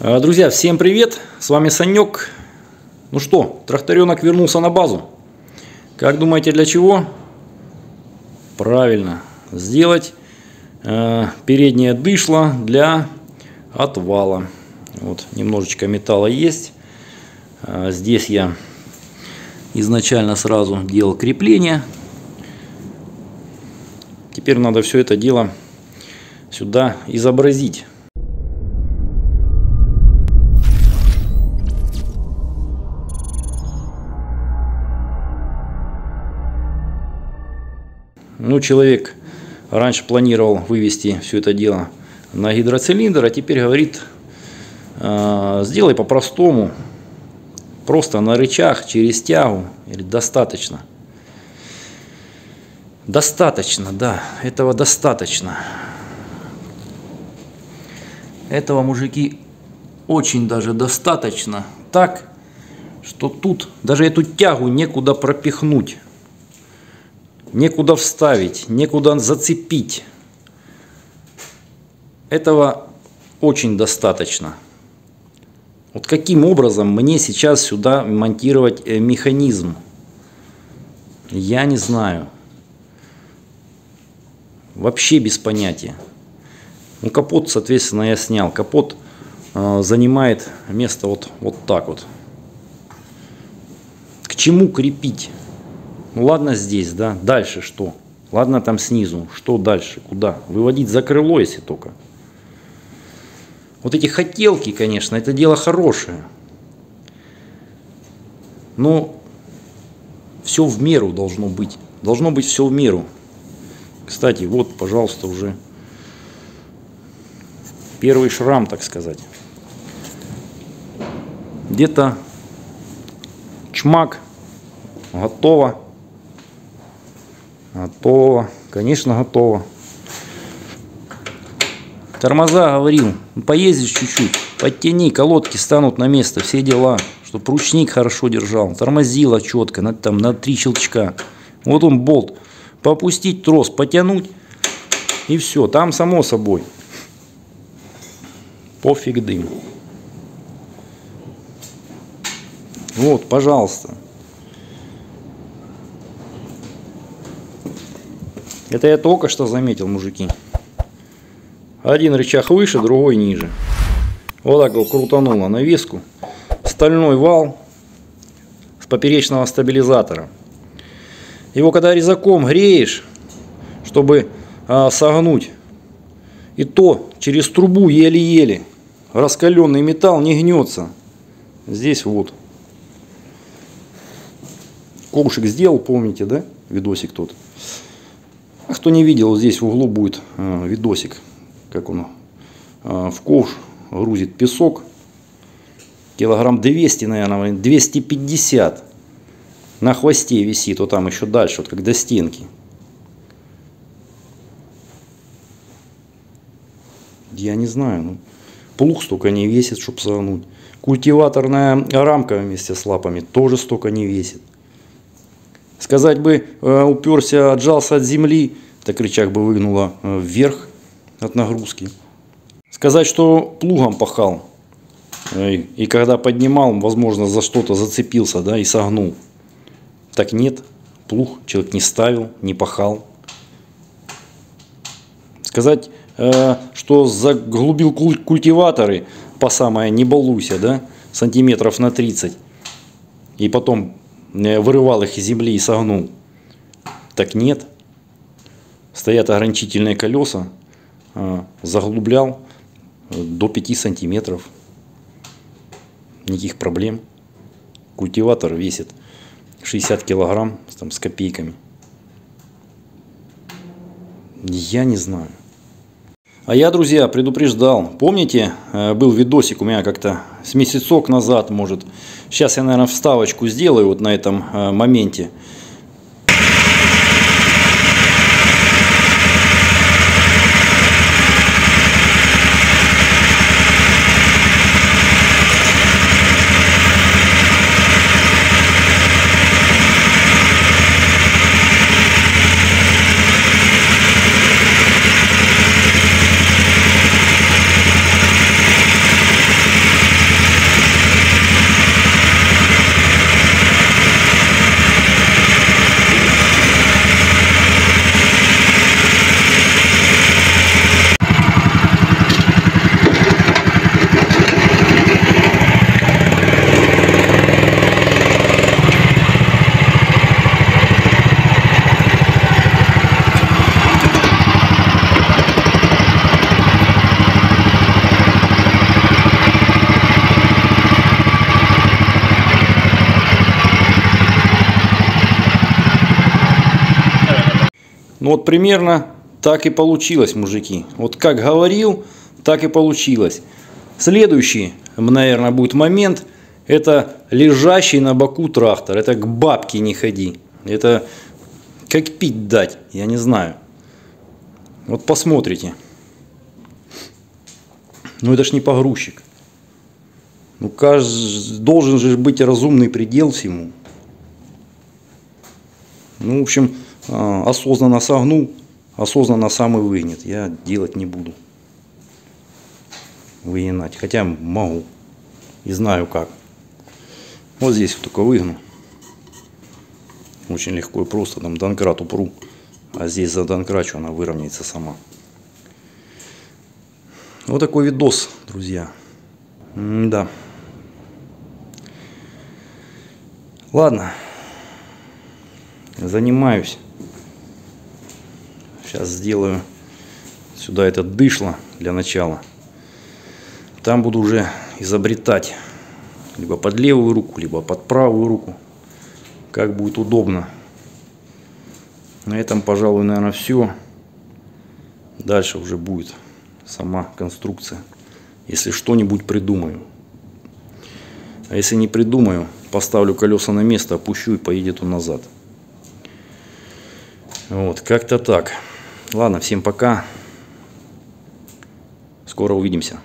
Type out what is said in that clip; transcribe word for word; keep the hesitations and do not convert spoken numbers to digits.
Друзья, всем привет, с вами Санек. Ну что, тракторенок вернулся на базу. Как думаете, для чего? Правильно, сделать э, переднее дышло для отвала. Вот, немножечко металла есть. Э, здесь я изначально сразу делал крепление. Теперь надо все это дело сюда изобразить. Ну, человек раньше планировал вывести все это дело на гидроцилиндр, а теперь говорит, э, сделай по-простому, просто на рычаг, через тягу. Говорит, достаточно. Достаточно, да, этого достаточно. Этого, мужики, очень даже достаточно. Так, что тут даже эту тягу некуда пропихнуть. Некуда вставить, некуда зацепить. Этого очень достаточно. Вот каким образом мне сейчас сюда монтировать механизм? Я не знаю. Вообще без понятия. Ну, капот, соответственно, я снял. Капот э, занимает место вот, вот так вот. К чему крепить? Ну ладно здесь, да, дальше что? Ладно там снизу, что дальше, куда? Выводить за крыло, если только. Вот эти хотелки, конечно, это дело хорошее. Но все в меру должно быть. Должно быть все в меру. Кстати, вот, пожалуйста, уже первый шрам, так сказать. Где-то чмак. Готово. Готово, конечно, готово. Тормоза, говорил, поездишь чуть-чуть, подтяни, колодки станут на место, все дела, чтобы ручник хорошо держал, тормозило четко, на, там, на три щелчка. Вот он болт, попустить трос, потянуть и все, там само собой. Пофиг дым. Вот, пожалуйста. Это я только что заметил, мужики. Один рычаг выше, другой ниже. Вот так его крутануло навеску. Стальной вал с поперечного стабилизатора. Его когда резаком греешь, чтобы а, согнуть, и то через трубу еле-еле. Раскаленный металл не гнется. Здесь вот. Ковшик сделал, помните, да? Видосик тот. А кто не видел, здесь в углу будет видосик, как он в ковш грузит песок. Килограмм двести, наверное, двести пятьдесят. На хвосте висит, вот там еще дальше, вот как до стенки. Я не знаю, ну, плуг столько не весит, чтобы согнуть. Культиваторная рамка вместе с лапами тоже столько не весит. Сказать бы, уперся, отжался от земли, так рычаг бы выгнуло вверх от нагрузки. Сказать, что плугом пахал, и когда поднимал, возможно, за что-то зацепился, да, и согнул. Так нет, плуг человек не ставил, не пахал. Сказать, что заглубил культиваторы по самое не балуйся, да, сантиметров на тридцать, и потом вырывал их из земли и согнул. Так нет. Стоят ограничительные колеса. Заглублял до пяти сантиметров. Никаких проблем. Культиватор весит шестьдесят килограмм там, с копейками. Я не знаю. А я, друзья, предупреждал. Помните, был видосик у меня как-то с месяцок назад, может. Сейчас я, наверное, вставочку сделаю вот на этом моменте. Вот примерно так и получилось, мужики. Вот как говорил, так и получилось. Следующий, наверное, будет момент. Это лежащий на боку трактор. Это к бабке не ходи. Это как пить дать, я не знаю. Вот посмотрите. Ну это ж не погрузчик. Ну каждый, должен же быть разумный предел всему. Ну, в общем, осознанно согнул, осознанно сам и выгнет. Я делать не буду. Выгинать. Хотя могу. И знаю как. Вот здесь вот только выгну. Очень легко и просто. Там донкрат упру. А здесь за донкрачу она выровняется сама. Вот такой видос, друзья. М-да. Ладно. Занимаюсь. Сейчас сделаю сюда это дышло для начала. Там буду уже изобретать либо под левую руку, либо под правую руку. Как будет удобно. На этом, пожалуй, наверное, все. Дальше уже будет сама конструкция. Если что-нибудь придумаю. А если не придумаю, поставлю колеса на место, опущу и поедет он назад. Вот, как-то так. Ладно, всем пока. Скоро увидимся.